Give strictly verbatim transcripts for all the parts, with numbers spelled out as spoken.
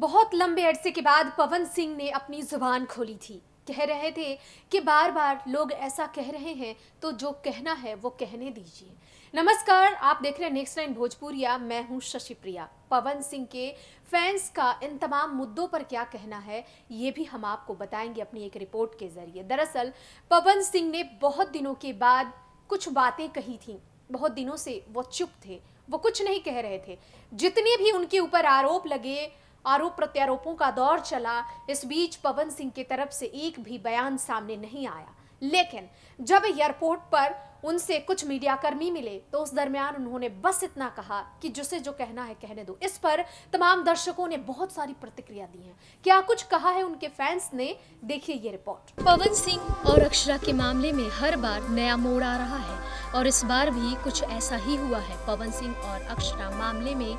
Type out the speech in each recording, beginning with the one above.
बहुत लंबे अरसे के बाद पवन सिंह ने अपनी जुबान खोली थी। कह रहे थे कि बार बार लोग ऐसा कह रहे हैं तो जो कहना है वो कहने दीजिए। नमस्कार, आप देख रहे हैं नेक्स्ट नाइन भोजपुरिया, मैं हूं शशि प्रिया। पवन सिंह के फैंस का इन तमाम मुद्दों पर क्या कहना है ये भी हम आपको बताएंगे अपनी एक रिपोर्ट के जरिए। दरअसल पवन सिंह ने बहुत दिनों के बाद कुछ बातें कही थी, बहुत दिनों से वो चुप थे, वो कुछ नहीं कह रहे थे। जितने भी उनके ऊपर आरोप लगे, आरोप प्रत्यारोपों का दौर चला, इस बीच पवन सिंह की तरफ से एक भी बयान सामने नहीं आया। लेकिन जब एयरपोर्ट पर उनसे कुछ मीडियाकर्मी मिले तो उस दरमियान उन्होंने बस इतना कहा कि जिसे जो कहना है कहने दो। इस पर तमाम दर्शकों ने बहुत सारी प्रतिक्रिया दी है। क्या कुछ कहा है उनके फैंस ने, देखिए ये रिपोर्ट। पवन सिंह और अक्षरा के मामले में हर बार नया मोड़ आ रहा है और इस बार भी कुछ ऐसा ही हुआ है। पवन सिंह और अक्षरा मामले में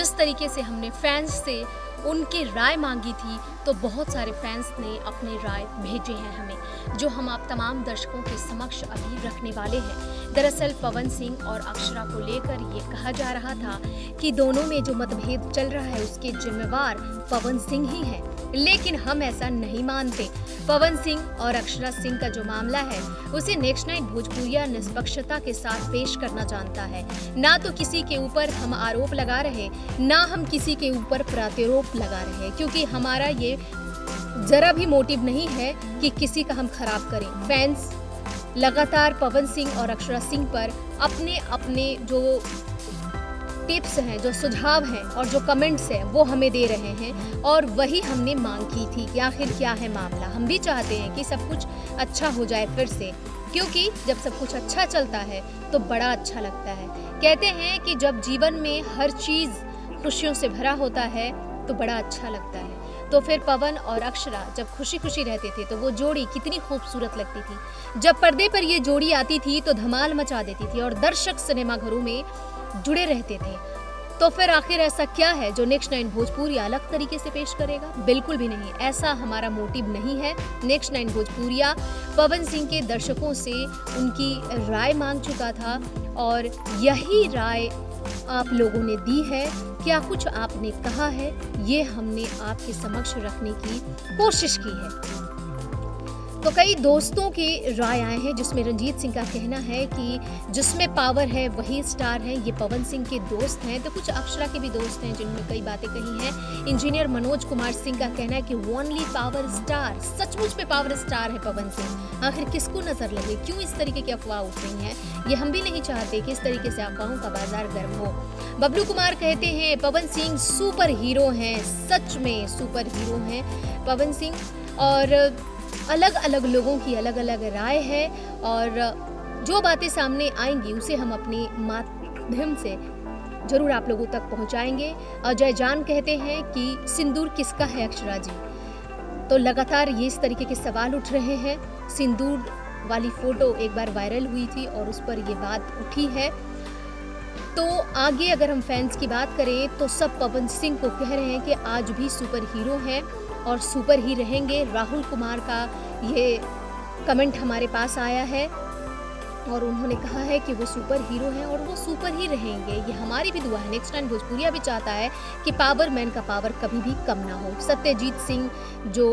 जिस तरीके से हमने फैंस से उनके राय मांगी थी तो बहुत सारे फैंस ने अपने राय भेजे हैं हमें, जो हम आप तमाम दर्शकों के समक्ष अभी रखने वाले हैं। दरअसल पवन सिंह और अक्षरा को लेकर ये कहा जा रहा था कि दोनों में जो मतभेद चल रहा है उसके जिम्मेवार पवन सिंह ही हैं, लेकिन हम ऐसा नहीं मानते। पवन सिंह और अक्षरा सिंह का जो मामला है उसे नेक्स्ट नाइन भोजपुरिया निष्पक्षता के साथ पेश करना जानता है। ना तो किसी के ऊपर हम आरोप लगा रहे, ना हम किसी के ऊपर प्रत्यारोप लगा रहे, क्योंकि हमारा ये जरा भी मोटिव नहीं है कि किसी का हम खराब करें। फैंस लगातार पवन सिंह और अक्षरा सिंह पर अपने अपने जो टिप्स हैं, जो सुझाव हैं और जो कमेंट्स हैं वो हमें दे रहे हैं और वही हमने मांग की थी कि आखिर क्या है मामला। हम भी चाहते हैं कि सब कुछ अच्छा हो जाए फिर से, क्योंकि जब सब कुछ अच्छा चलता है तो बड़ा अच्छा लगता है। कहते हैं कि जब जीवन में हर चीज़ खुशियों से भरा होता है तो बड़ा अच्छा लगता है। तो फिर पवन और अक्षरा जब खुशी खुशी रहते थे तो वो जोड़ी कितनी खूबसूरत लगती थी। जब पर्दे पर ये जोड़ी आती थी तो धमाल मचा देती थी और दर्शक सिनेमाघरों में जुड़े रहते थे। तो फिर आखिर ऐसा क्या है जो नेक्स्ट नाइन भोजपुरिया अलग तरीके से पेश करेगा? बिल्कुल भी नहीं, ऐसा हमारा मोटिव नहीं है। नेक्स्ट नाइन भोजपुरिया पवन सिंह के दर्शकों से उनकी राय मांग चुका था और यही राय आप लोगों ने दी है। क्या कुछ आपने कहा है ये हमने आपके समक्ष रखने की कोशिश की है। तो कई दोस्तों के राय आए हैं जिसमें रंजीत सिंह का कहना है कि जिसमें पावर है वही स्टार है। ये पवन सिंह के दोस्त हैं तो कुछ अक्षरा के भी दोस्त हैं जिन्होंने कई बातें कही हैं। इंजीनियर मनोज कुमार सिंह का कहना है कि ओनली पावर स्टार, सचमुच में पावर स्टार है पवन सिंह। आखिर किसको नजर लगे, क्यों इस तरीके की अफवाह उठ रही है? ये हम भी नहीं चाहते कि इस तरीके से अफवाहों का बाजार गर्म हो। बबलू कुमार कहते हैं पवन सिंह सुपर हीरो हैं, सच में सुपर हीरो हैं पवन सिंह। और अलग अलग लोगों की अलग अलग राय है और जो बातें सामने आएंगी उसे हम अपने माध्यम से जरूर आप लोगों तक पहुंचाएंगे। अजय जान कहते हैं कि सिंदूर किसका है अक्षरा जी? तो लगातार ये इस तरीके के सवाल उठ रहे हैं। सिंदूर वाली फोटो एक बार वायरल हुई थी और उस पर ये बात उठी है। तो आगे अगर हम फैंस की बात करें तो सब पवन सिंह को कह रहे हैं कि आज भी सुपर हीरो हैं और सुपर ही रहेंगे। राहुल कुमार का ये कमेंट हमारे पास आया है और उन्होंने कहा है कि वो सुपर हीरो हैं और वो सुपर ही रहेंगे। ये हमारी भी दुआ है। नेक्स्ट नाइन भोजपुरिया भी चाहता है कि पावर मैन का पावर कभी भी कम ना हो। सत्यजीत सिंह जो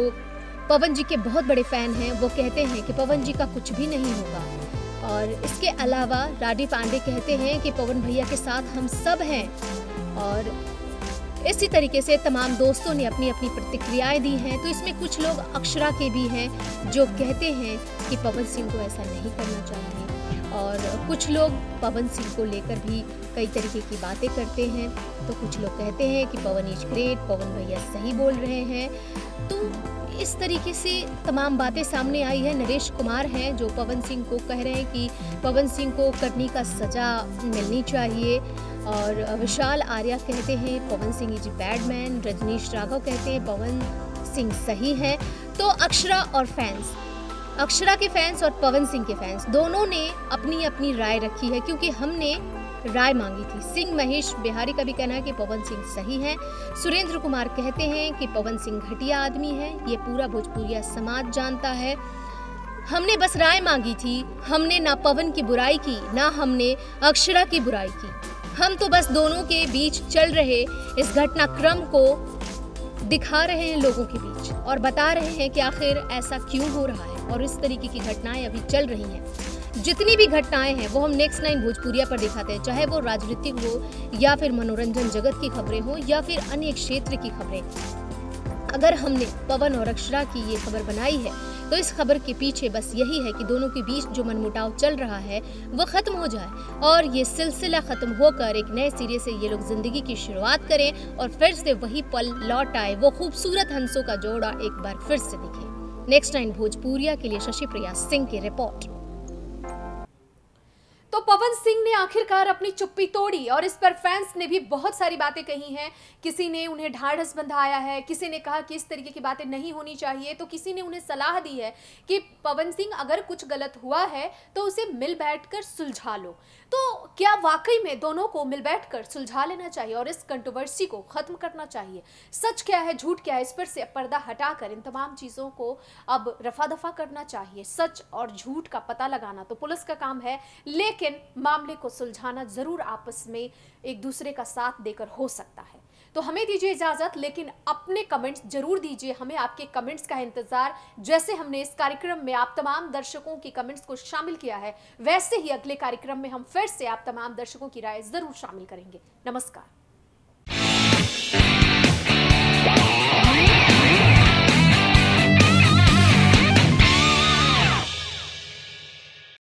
पवन जी के बहुत बड़े फैन हैं वो कहते हैं कि पवन जी का कुछ भी नहीं होगा। और इसके अलावा राडी पांडे कहते हैं कि पवन भैया के साथ हम सब हैं। और इसी तरीके से तमाम दोस्तों ने अपनी अपनी प्रतिक्रियाएं दी हैं। तो इसमें कुछ लोग अक्षरा के भी हैं जो कहते हैं कि पवन सिंह को ऐसा नहीं करना चाहिए और कुछ लोग पवन सिंह को लेकर भी कई तरीके की बातें करते हैं। तो कुछ लोग कहते हैं कि पवन इज ग्रेट, पवन भैया सही बोल रहे हैं। तो इस तरीके से तमाम बातें सामने आई है। नरेश कुमार हैं जो पवन सिंह को कह रहे हैं कि पवन सिंह को करनी का सजा मिलनी चाहिए। और विशाल आर्या कहते हैं पवन सिंह इज बैडमैन। रजनीश राघव कहते हैं पवन सिंह सही हैं। तो अक्षरा और फैंस, अक्षरा के फैंस और पवन सिंह के फैंस दोनों ने अपनी अपनी राय रखी है, क्योंकि हमने राय मांगी थी। सिंह महेश बिहारी का भी कहना है कि पवन सिंह सही हैं। सुरेंद्र कुमार कहते हैं कि पवन सिंह घटिया आदमी है, ये पूरा भोजपुरिया समाज जानता है। हमने बस राय मांगी थी, हमने ना पवन की बुराई की ना हमने अक्षरा की बुराई की। हम तो बस दोनों के बीच चल रहे इस घटनाक्रम को दिखा रहे हैं लोगों के बीच और बता रहे हैं कि आखिर ऐसा क्यों हो रहा है और इस तरीके की घटनाएं अभी चल रही हैं। जितनी भी घटनाएं हैं वो हम नेक्स्ट नाइन भोजपुरिया पर दिखाते हैं, चाहे वो राजनीतिक हो या फिर मनोरंजन जगत की खबरें हो या फिर अन्य क्षेत्र की खबरें। अगर हमने पवन और अक्षरा की ये खबर बनाई है तो इस खबर के पीछे बस यही है कि दोनों के बीच जो मनमुटाव चल रहा है वो ख़त्म हो जाए और ये सिलसिला ख़त्म होकर एक नए सिरे से ये लोग ज़िंदगी की शुरुआत करें और फिर से वही पल लौट आए, वो खूबसूरत हंसों का जोड़ा एक बार फिर से दिखे। नेक्स्ट नाइन भोजपुरिया के लिए शशि प्रिया सिंह की रिपोर्ट। तो पवन सिंह ने आखिरकार अपनी चुप्पी तोड़ी और इस पर फैंस ने भी बहुत सारी बातें कही हैं। किसी ने उन्हें ढाढ़स बंधाया है, किसी ने कहा कि इस तरीके की बातें नहीं होनी चाहिए, तो किसी ने उन्हें सलाह दी है कि पवन सिंह अगर कुछ गलत हुआ है तो उसे मिल बैठकर सुलझा लो। तो क्या वाकई में दोनों को मिल बैठकर सुलझा लेना चाहिए और इस कंट्रोवर्सी को ख़त्म करना चाहिए? सच क्या है, झूठ क्या है, इस पर से पर्दा हटाकर इन तमाम चीज़ों को अब रफा दफा करना चाहिए। सच और झूठ का पता लगाना तो पुलिस का काम है, लेकिन लेकिन मामले को सुलझाना जरूर आपस में एक दूसरे का साथ देकर हो सकता है। तो हमें दीजिए इजाजत, लेकिन अपने कमेंट्स जरूर दीजिए, हमें आपके कमेंट्स का इंतजार। जैसे हमने इस कार्यक्रम में आप तमाम दर्शकों की कमेंट्स को शामिल किया है, वैसे ही अगले कार्यक्रम में हम फिर से आप तमाम दर्शकों की राय जरूर शामिल करेंगे। नमस्कार।